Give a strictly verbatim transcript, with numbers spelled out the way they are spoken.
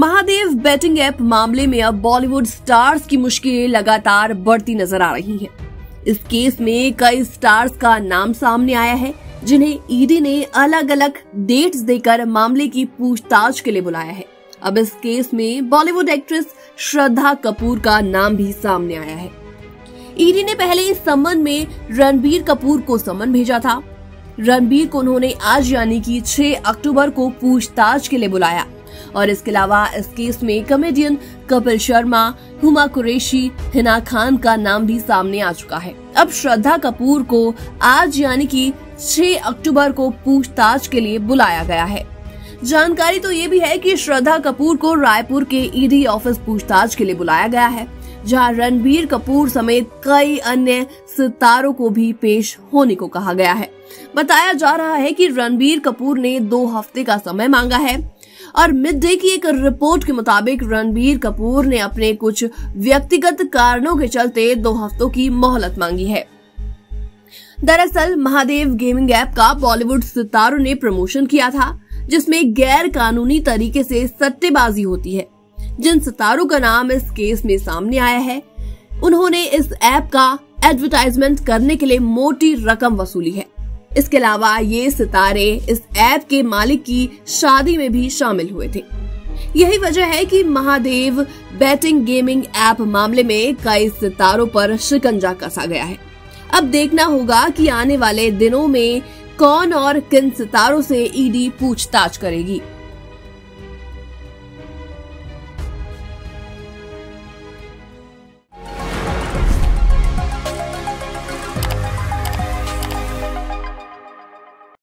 Mahadev betting app मामले में अब बॉलीवुड स्टार्स की मुश्किलें लगातार बढ़ती नजर आ रही हैं। इस केस में कई स्टार्स का नाम सामने आया है जिन्हें ईडी ने अलग अलग डेट्स देकर मामले की पूछताछ के लिए बुलाया है। अब इस केस में बॉलीवुड एक्ट्रेस श्रद्धा कपूर का नाम भी सामने आया है। ईडी ने पहले इस संबंध में रणबीर कपूर को समन भेजा था। रणबीर को उन्होंने आज यानी कि छह अक्टूबर को पूछताछ के लिए बुलाया और इसके अलावा इस केस में कॉमेडियन कपिल शर्मा, हुमा कुरेशी, हिना खान का नाम भी सामने आ चुका है। अब श्रद्धा कपूर को आज यानी कि छह अक्टूबर को पूछताछ के लिए बुलाया गया है। जानकारी तो ये भी है कि श्रद्धा कपूर को रायपुर के ईडी ऑफिस पूछताछ के लिए बुलाया गया है, जहां रणबीर कपूर समेत कई अन्य सितारों को भी पेश होने को कहा गया है। बताया जा रहा है कि रणबीर कपूर ने दो हफ्ते का समय मांगा है और मिड डे की एक रिपोर्ट के मुताबिक रणबीर कपूर ने अपने कुछ व्यक्तिगत कारणों के चलते दो हफ्तों की मोहलत मांगी है। दरअसल महादेव गेमिंग ऐप का बॉलीवुड सितारों ने प्रमोशन किया था, जिसमें गैर कानूनी तरीके से सट्टेबाजी होती है। जिन सितारों का नाम इस केस में सामने आया है, उन्होंने इस ऐप का एडवर्टाइजमेंट करने के लिए मोटी रकम वसूली है। इसके अलावा ये सितारे इस ऐप के मालिक की शादी में भी शामिल हुए थे। यही वजह है कि महादेव बेटिंग गेमिंग ऐप मामले में कई सितारों पर शिकंजा कसा गया है। अब देखना होगा कि आने वाले दिनों में कौन और किन सितारों से ईडी पूछताछ करेगी।